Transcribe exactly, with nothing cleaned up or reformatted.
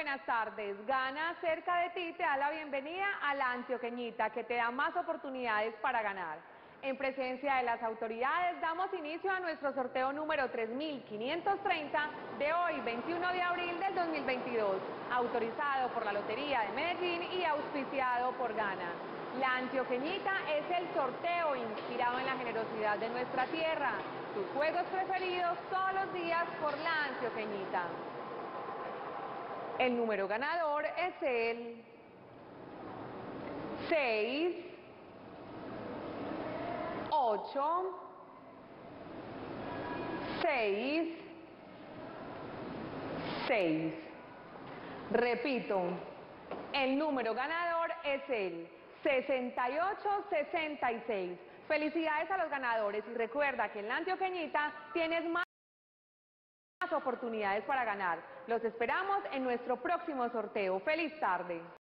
buenas tardes. Gana cerca de ti te da la bienvenida a la Antioqueñita, que te da más oportunidades para ganar. En presencia de las autoridades damos inicio a nuestro sorteo número tres mil quinientos treinta de hoy, veintiuno de abril del dos mil veintidós, autorizado por la Lotería de Medellín y auspiciado por Gana. La Antioqueñita es el sorteo inspirado en la generosidad de nuestra tierra. Tus juegos preferidos todos los días por la Antioqueñita. El número ganador es el seis, ocho, seis, seis. Repito, el número ganador es el sesenta y ocho sesenta y seis. Felicidades a los ganadores y recuerda que en la Antioqueñita tienes más oportunidades para ganar. Los esperamos en nuestro próximo sorteo. ¡Feliz tarde!